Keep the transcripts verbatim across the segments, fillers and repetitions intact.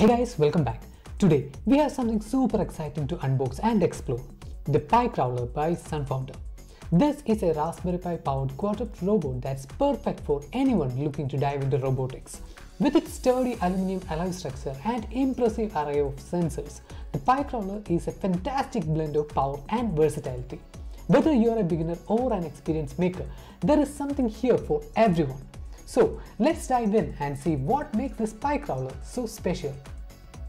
Hey guys, welcome back. Today we have something super exciting to unbox and explore, the PiCrawler by SunFounder. This is a Raspberry Pi powered quadruped robot that's perfect for anyone looking to dive into robotics. With its sturdy aluminum alloy structure and impressive array of sensors, the PiCrawler is a fantastic blend of power and versatility. Whether you are a beginner or an experienced maker, there is something here for everyone. So let's dive in and see what makes this PiCrawler so special.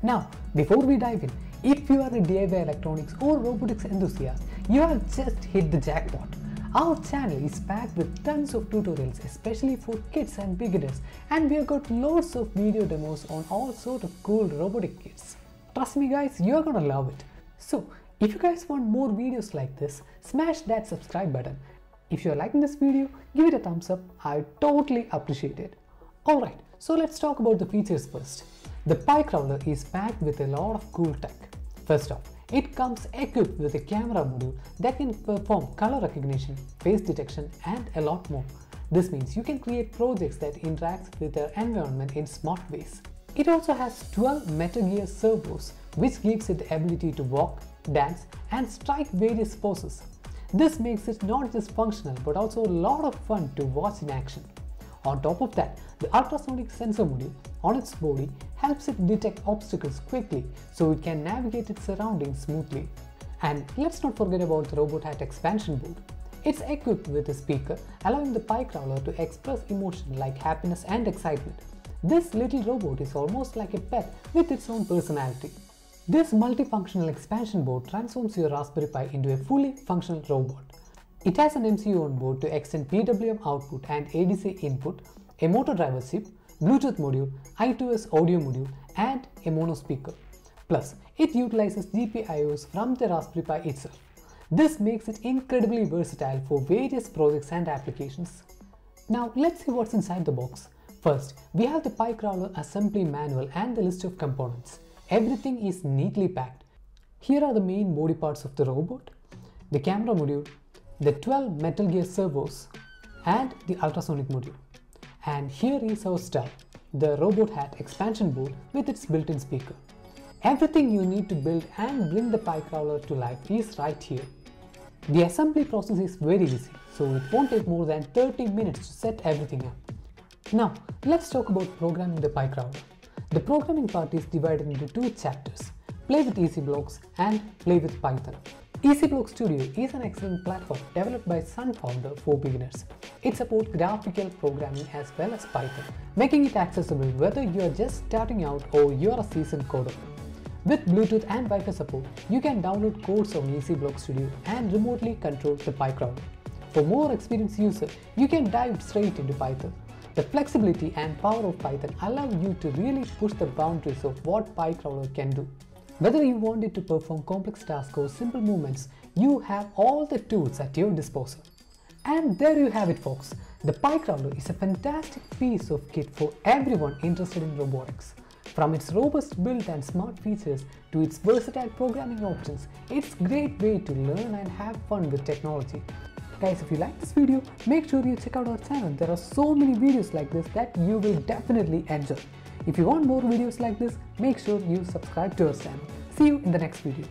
Now, before we dive in, if you are a D I Y electronics or robotics enthusiast, you have just hit the jackpot. Our channel is packed with tons of tutorials, especially for kids and beginners, and we have got lots of video demos on all sorts of cool robotic kits. Trust me guys, you are gonna love it. So if you guys want more videos like this, smash that subscribe button. If you are liking this video, give it a thumbs up, I totally appreciate it. Alright, so let's talk about the features first. The PiCrawler is packed with a lot of cool tech. First off, it comes equipped with a camera module that can perform color recognition, face detection and a lot more. This means you can create projects that interact with their environment in smart ways. It also has twelve Metal Gear servos, which gives it the ability to walk, dance and strike various poses. This makes it not just functional but also a lot of fun to watch in action. On top of that, the ultrasonic sensor module on its body helps it detect obstacles quickly so it can navigate its surroundings smoothly. And let's not forget about the robot hat expansion board. It's equipped with a speaker, allowing the PiCrawler to express emotion like happiness and excitement. This little robot is almost like a pet with its own personality. This multifunctional expansion board transforms your Raspberry Pi into a fully functional robot. It has an M C U on board to extend P W M output and A D C input, a motor driver chip, Bluetooth module, I two S audio module and a mono speaker. Plus, it utilizes G P I Os from the Raspberry Pi itself. This makes it incredibly versatile for various projects and applications. Now let's see what's inside the box. First, we have the PiCrawler assembly manual and the list of components. Everything is neatly packed. Here are the main body parts of the robot, the camera module, the twelve Metal Gear servos and the ultrasonic module. And here is our star, the robot hat expansion board with its built-in speaker. Everything you need to build and bring the PiCrawler to life is right here. The assembly process is very easy, so it won't take more than thirty minutes to set everything up. Now let's talk about programming the PiCrawler. The programming part is divided into two chapters, Play with EasyBlocks and Play with Python. EasyBlock Studio is an excellent platform developed by SunFounder for beginners. It supports graphical programming as well as Python, making it accessible whether you are just starting out or you are a seasoned coder. With Bluetooth and Wi-Fi support, you can download codes on EasyBlock Studio and remotely control the PiCrawler. For more experienced users, you can dive straight into Python. The flexibility and power of Python allow you to really push the boundaries of what PiCrawler can do. Whether you want it to perform complex tasks or simple movements, you have all the tools at your disposal. And there you have it folks, the PiCrawler is a fantastic piece of kit for everyone interested in robotics. From its robust build and smart features to its versatile programming options, it's a great way to learn and have fun with technology. Guys, if you like this video, make sure you check out our channel. There are so many videos like this that you will definitely enjoy. If you want more videos like this, make sure you subscribe to our channel. See you in the next video.